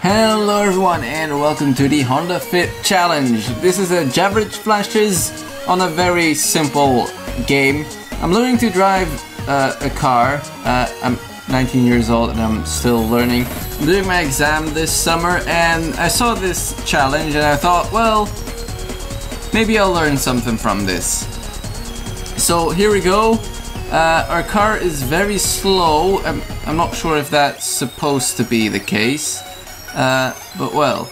Hello everyone and welcome to the Honda Fit Challenge. This is a Javerage Flashes on a very simple game. I'm learning to drive a car. I'm 19 years old and I'm still learning. I'm doing my exam this summer and I saw this challenge and I thought, well, maybe I'll learn something from this. So here we go. Our car is very slow. I'm not sure if that's supposed to be the case. But well,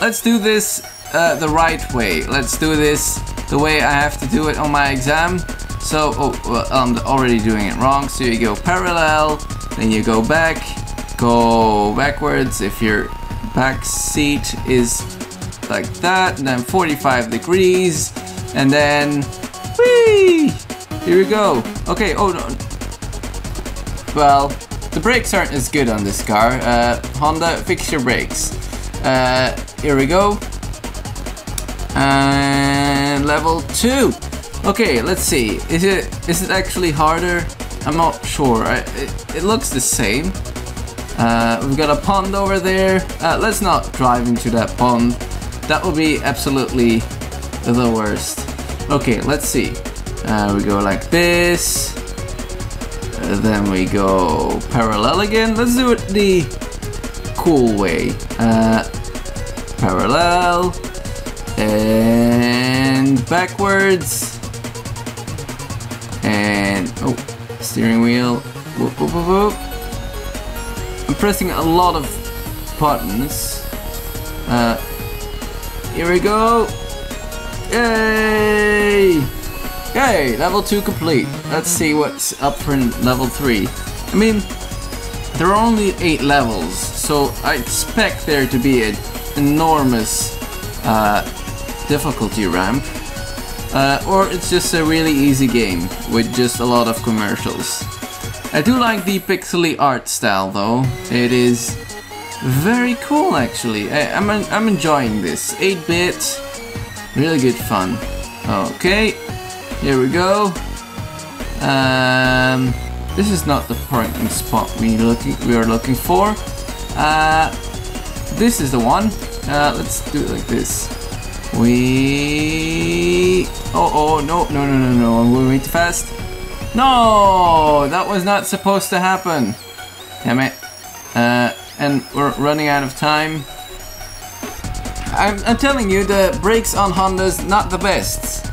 let's do this the right way. Let's do this the way I have to do it on my exam. So, I'm already doing it wrong. So you go parallel, then you go backwards if your back seat is like that, and then 45 degrees, and then, whee! Here we go. Okay, oh no. Well, the brakes aren't as good on this car. Honda, fix your brakes. Here we go. And level 2. Okay, let's see. Is it actually harder? I'm not sure. It looks the same. We've got a pond over there. Let's not drive into that pond. That would be absolutely the worst. Okay, let's see. We go like this. Then we go parallel again. Let's do it the cool way. Parallel and backwards and oh, steering wheel. Whoop, whoop, whoop, whoop. I'm pressing a lot of buttons. Here we go. Yay! Okay, level 2 complete. Let's see what's up for level 3. I mean, there are only 8 levels, so I expect there to be an enormous difficulty ramp. Or it's just a really easy game with just a lot of commercials. I do like the pixely art style though. It is very cool actually. I'm enjoying this. 8-bit, really good fun. Okay. Here we go. This is not the parking spot we are looking for. This is the one. Let's do it like this. Oh no! I'm going way too fast. No, that was not supposed to happen. Damn it! And we're running out of time. I'm telling you, the brakes on Honda's not the best.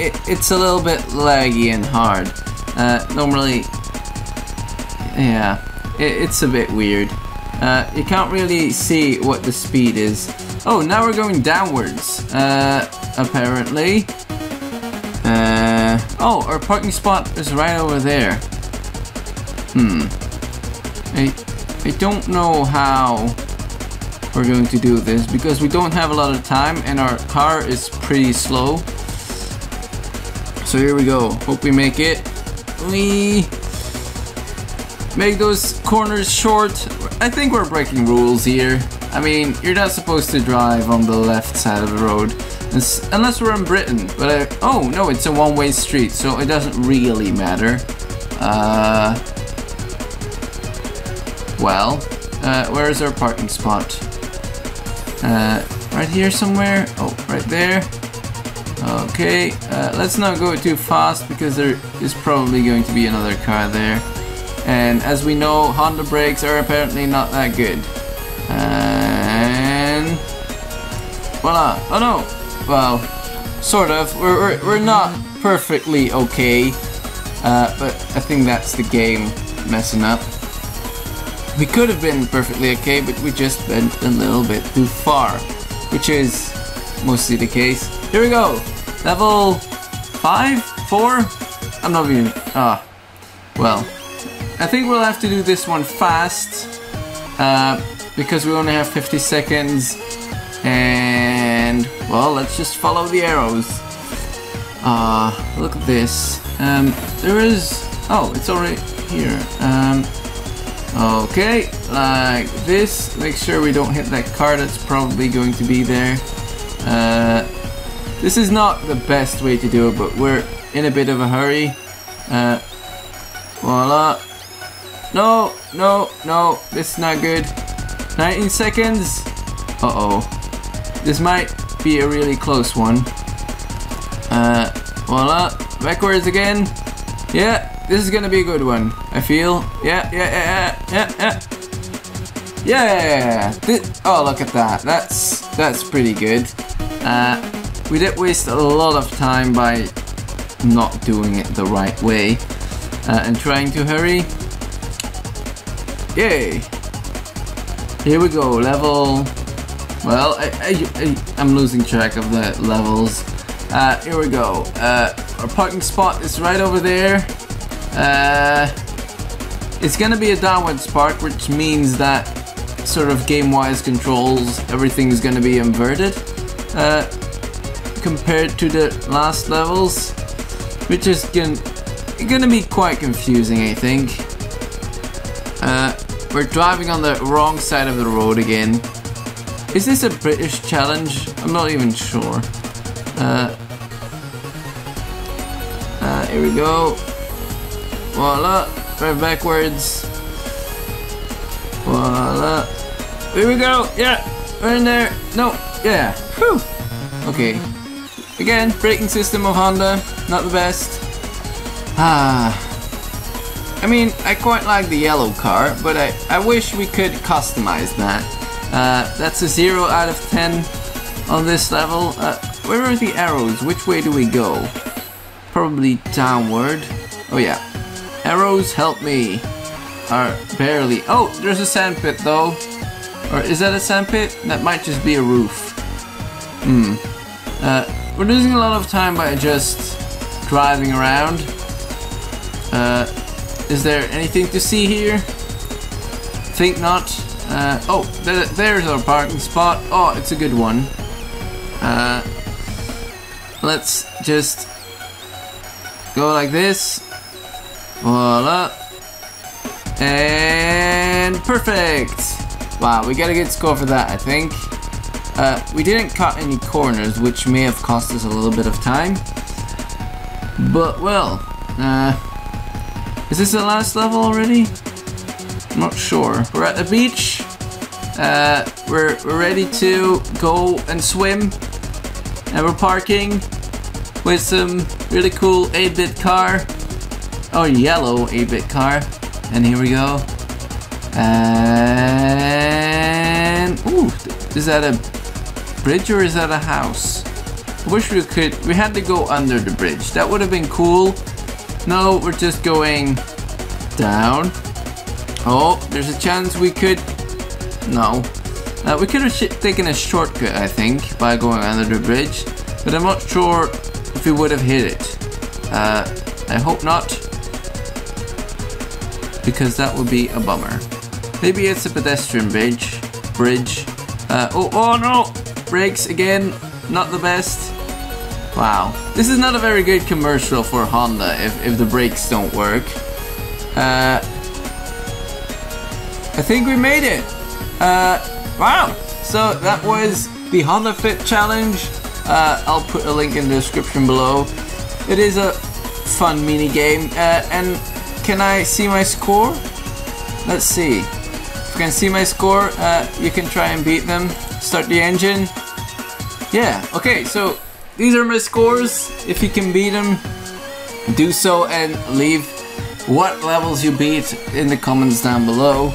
It's a little bit laggy and hard. Normally, yeah, it's a bit weird. You can't really see what the speed is. Oh, now we're going downwards, apparently. Oh, our parking spot is right over there. I don't know how we're going to do this because we don't have a lot of time and our car is pretty slow. So here we go. Hope we make it. We make those corners short. I think we're breaking rules here. I mean, you're not supposed to drive on the left side of the road, unless we're in Britain. But oh no, it's a one-way street, so it doesn't really matter. Where is our parking spot? Right here somewhere. Oh, right there. Okay, let's not go too fast because there is probably going to be another car there. And as we know, Honda brakes are apparently not that good. And voila! Oh no! Well, sort of. We're not perfectly okay, but I think that's the game messing up. We could have been perfectly okay, but we just went a little bit too far, which is mostly the case. Here we go! Level 5? 4? I'm not even... well, I think we'll have to do this one fast because we only have 50 seconds and... well, let's just follow the arrows. Look at this. There is... oh, it's already here. Okay, like this. Make sure we don't hit that car that's probably going to be there. This is not the best way to do it, but we're in a bit of a hurry. Voila. No, this is not good. 19 seconds. Uh-oh. This might be a really close one. Voila. Backwards again. Yeah, this is gonna be a good one, I feel. Yeah. Oh, look at that. That's pretty good. We did waste a lot of time by not doing it the right way and trying to hurry. Yay! Here we go. Level. Well, I'm losing track of the levels. Here we go. Our parking spot is right over there. It's gonna be a downwards park, which means that sort of game-wise controls, everything's gonna be inverted compared to the last levels, which is gonna be quite confusing, I think. We're driving on the wrong side of the road again. Is this a British challenge? I'm not even sure. Here we go. Voila. Right backwards. Voila. Here we go. Yeah. We're in there. No. Yeah. Whew. Okay. Again, braking system of Honda. Not the best. I mean, I quite like the yellow car, but I wish we could customize that. That's a 0 out of 10 on this level. Where are the arrows? Which way do we go? Probably downward. Oh yeah. Arrows help me. Are barely. Oh, there's a sandpit though. Or is that a sandpit? That might just be a roof. We're losing a lot of time by just driving around. Is there anything to see here? Think not. Oh, there's our parking spot. Oh, it's a good one. Let's just go like this. Voila. And perfect. Wow, we got a good score for that, I think. We didn't cut any corners, which may have cost us a little bit of time. But well, is this the last level already? I'm not sure. We're at the beach. We're ready to go and swim. And we're parking with some really cool 8-bit car. Oh, yellow 8-bit car. And here we go. And... Ooh, is that a bridge or is that a house? I wish we could... We had to go under the bridge. That would have been cool. No, we're just going down. Oh, there's a chance we could... No. We could have taken a shortcut, I think, by going under the bridge. But I'm not sure if we would have hit it. I hope not, because that would be a bummer. Maybe it's a pedestrian bridge. Oh no! Brakes again, not the best. Wow, this is not a very good commercial for Honda if the brakes don't work. I think we made it! Wow! So that was the Honda Fit Challenge. I'll put a link in the description below. It is a fun mini game, and can I see my score? Let's see. If you can see my score, you can try and beat them. Start the engine. Yeah, okay, so these are my scores. If you can beat them, do so, and leave what levels you beat in the comments down below.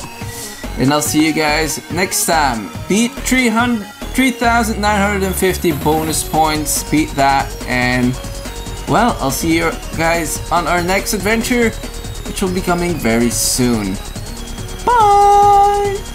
And I'll see you guys next time. Beat 3,950 bonus points. Beat that, and well, I'll see you guys on our next adventure, which will be coming very soon. Bye!